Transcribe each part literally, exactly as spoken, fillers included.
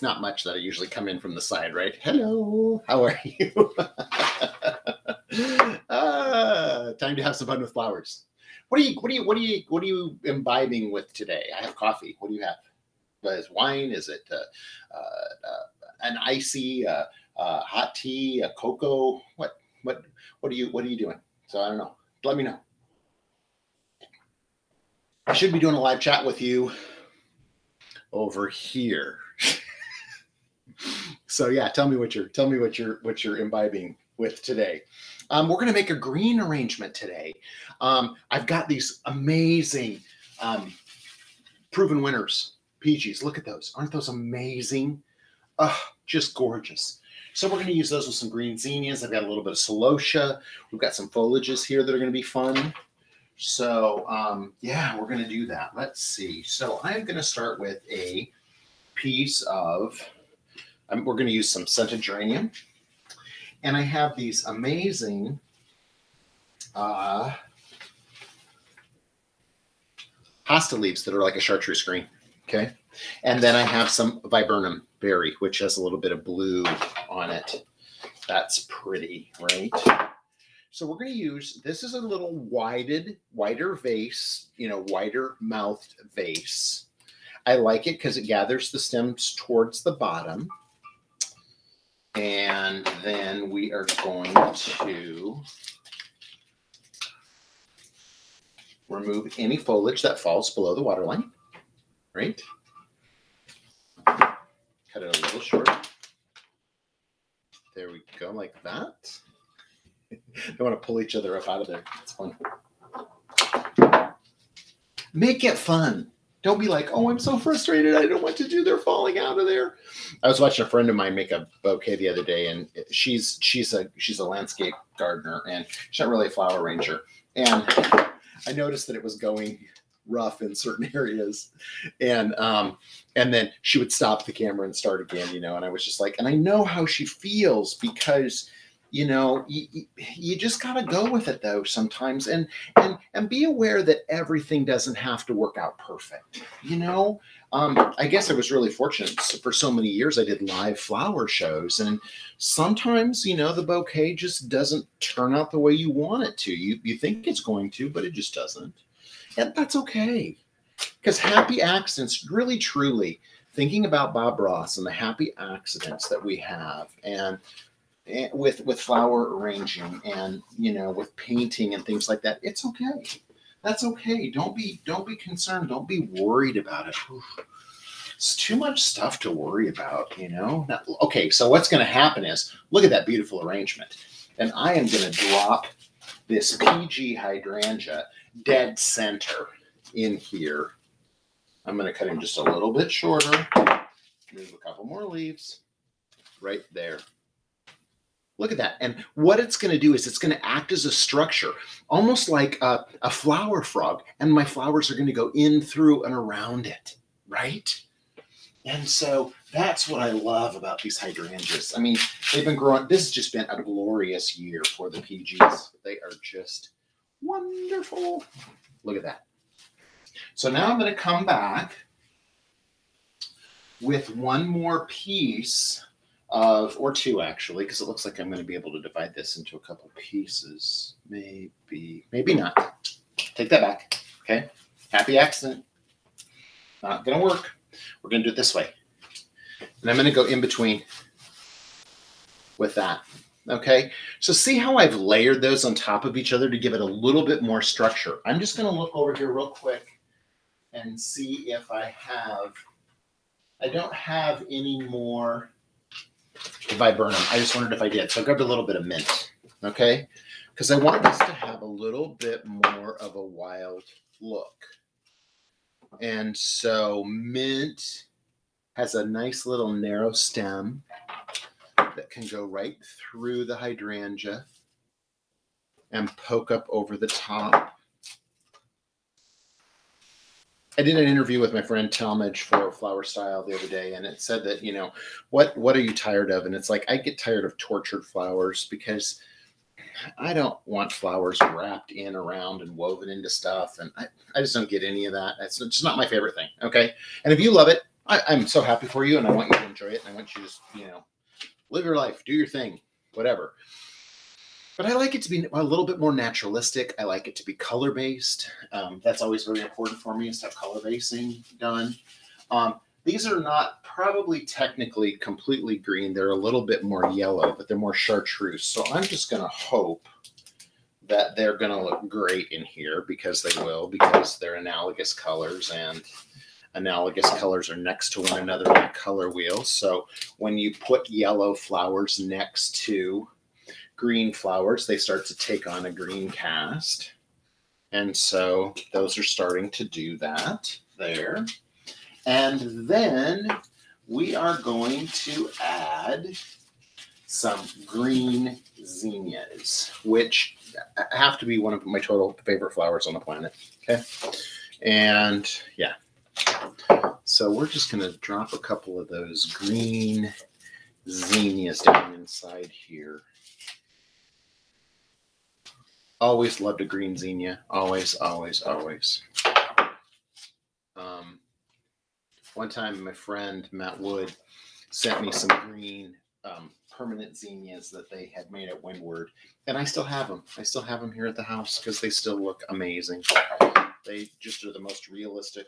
it's not much that I usually come in from the side, right? Hello, how are you? ah, time to have some fun with flowers. What are you, what are you, what are you, what are you imbibing with today? I have coffee. What do you have? Is wine? Is it uh, uh, uh, an icy uh, uh, hot tea? A cocoa? What? What? What are you? What are you doing? So I don't know. Let me know. I should be doing a live chat with you over here. So yeah, tell me what you're tell me what you're what you're imbibing with today. Um, we're gonna make a green arrangement today. Um, I've got these amazing um, proven winners. PeeGees, look at those. Aren't those amazing? Ugh, just gorgeous. So we're going to use those with some green zinnias. I've got a little bit of celosia. We've got some foliages here that are going to be fun. So, um, yeah, we're going to do that. Let's see. So I'm going to start with a piece of, um, we're going to use some scented geranium. And I have these amazing uh, hosta leaves that are like a chartreuse green. Okay. And then I have some viburnum berry, which has a little bit of blue on it. That's pretty, right? So we're going to use, this is a little widened, wider vase, you know, wider mouthed vase. I like it because it gathers the stems towards the bottom. And then we are going to remove any foliage that falls below the waterline. Right? Cut it a little short. There we go, like that. They want to pull each other up out of there. It's fun. Make it fun. Don't be like, oh, I'm so frustrated. I don't want to do. They're falling out of there. I was watching a friend of mine make a bouquet the other day, and she's she's a she's a landscape gardener, and she's not really a flower arranger. And I noticed that it was going rough in certain areas, and um and then she would stop the camera and start again, you know. And I was just like, and I know how she feels, because you know you, you just gotta go with it though sometimes, and and and be aware that everything doesn't have to work out perfect, you know. um I guess I was really fortunate for so many years. I did live flower shows, and sometimes, you know, the bouquet just doesn't turn out the way you want it to. You you think it's going to, but it just doesn't. And that's okay, because happy accidents, really, truly, thinking about Bob Ross and the happy accidents that we have, and, and with with flower arranging, and you know, with painting and things like that, it's okay. That's okay. Don't be don't be concerned. Don't be worried about it. It's too much stuff to worry about, you know. Now, okay, so what's going to happen is, look at that beautiful arrangement, and I am going to drop this PeeGee hydrangea dead center in here. I'm going to cut him just a little bit shorter. Move a couple more leaves right there. Look at that. And what it's going to do is it's going to act as a structure, almost like a, a flower frog. And my flowers are going to go in through and around it, right? And so that's what I love about these hydrangeas. I mean, they've been growing. This has just been a glorious year for the PeeGees. They are just wonderful. Look at that. So now I'm going to come back with one more piece of, or two actually, because it looks like I'm going to be able to divide this into a couple pieces. Maybe, maybe not. Take that back. Okay. Happy accident. Not going to work. We're going to do it this way. And I'm going to go in between with that. Okay, so see how I've layered those on top of each other to give it a little bit more structure. I'm just going to look over here real quick and see if I have, I don't have any more viburnum. I just wondered if I did. So I grabbed a little bit of mint, okay, because I want this to have a little bit more of a wild look. And so mint has a nice little narrow stem that can go right through the hydrangea and poke up over the top. I did an interview with my friend Talmage for Flower Style the other day, and it said that, you know, what what are you tired of? And it's like, I get tired of tortured flowers, because I don't want flowers wrapped in, around, and woven into stuff. And I, I just don't get any of that. It's just not my favorite thing, okay? And if you love it, I, I'm so happy for you, and I want you to enjoy it, and I want you to just, you know, live your life, do your thing, whatever. But I like it to be a little bit more naturalistic. I like it to be color-based. Um, that's always very important for me, is to have color basing done. Um, these are not probably technically completely green. They're a little bit more yellow, but they're more chartreuse. So I'm just going to hope that they're going to look great in here, because they will, because they're analogous colors, and analogous colors are next to one another on a color wheel. So when you put yellow flowers next to green flowers, they start to take on a green cast. And so those are starting to do that there. And then we are going to add some green zinnias, which have to be one of my total favorite flowers on the planet. Okay. And yeah. So we're just going to drop a couple of those green zinnias down inside here. Always loved a green zinnia. Always, always, always. Um, one time my friend Matt Wood sent me some green um, permanent zinnias that they had made at Windward. And I still have them. I still have them here at the house because they still look amazing. They just are the most realistic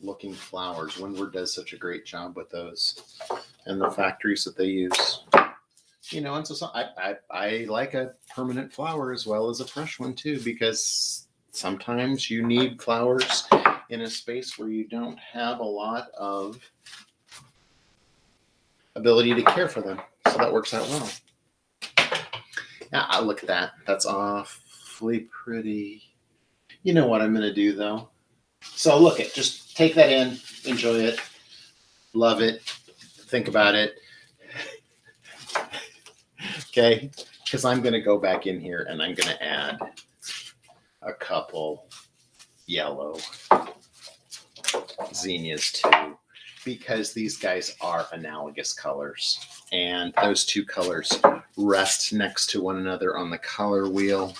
looking flowers. Windward does such a great job with those, and the factories that they use, you know. And so, so I, I I like a permanent flower as well as a fresh one too, because sometimes you need flowers in a space where you don't have a lot of ability to care for them. So that works out well. Yeah, I look at that. That's awfully pretty. You know what I'm going to do though? So look it, just take that in, enjoy it, love it, think about it. Okay, because I'm going to go back in here and I'm going to add a couple yellow zinnias too, because these guys are analogous colors, and those two colors rest next to one another on the color wheel.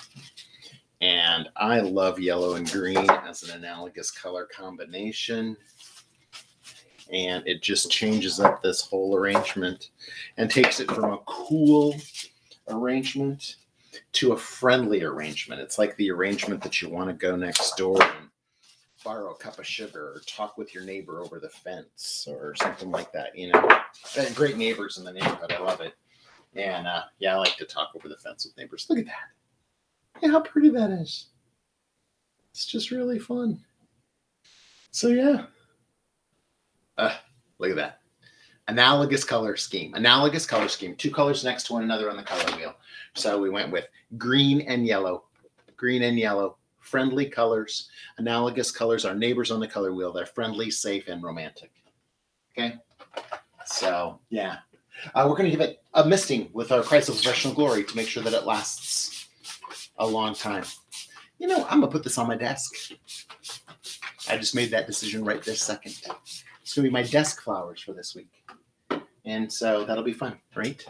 And I love yellow and green as an analogous color combination. And it just changes up this whole arrangement and takes it from a cool arrangement to a friendly arrangement. It's like the arrangement that you want to go next door and borrow a cup of sugar or talk with your neighbor over the fence or something like that. You know, great neighbors in the neighborhood. I love it. And uh, yeah, I like to talk over the fence with neighbors. Look at that. Yeah, how pretty that is. It's just really fun. So yeah, uh, look at that. Analogous color scheme, analogous color scheme, two colors next to one another on the color wheel. So we went with green and yellow, green and yellow, friendly colors, analogous colors, our neighbors on the color wheel. They're friendly, safe, and romantic. Okay. So yeah, uh, we're going to give it a misting with our Crystal Professional Glory to make sure that it lasts a long time. You know, I'm gonna put this on my desk. I just made that decision right this second. It's gonna be my desk flowers for this week, and so that'll be fun, right?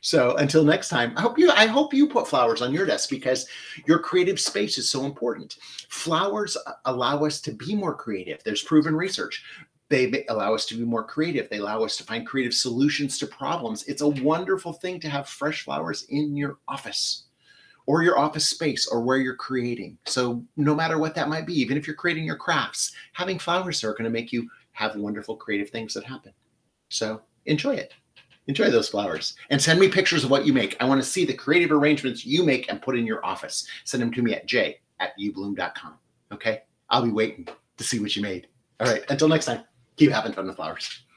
So until next time, I hope you I hope you put flowers on your desk, because your creative space is so important. Flowers allow us to be more creative. There's proven research. They allow us to be more creative. They allow us to find creative solutions to problems. It's a wonderful thing to have fresh flowers in your office, or your office space, or where you're creating. So no matter what that might be, even if you're creating your crafts, having flowers there are going to make you have wonderful creative things that happen. So enjoy it. Enjoy those flowers. And send me pictures of what you make. I want to see the creative arrangements you make and put in your office. Send them to me at j at u bloom dot com. Okay? I'll be waiting to see what you made. All right. Until next time, keep having fun with flowers.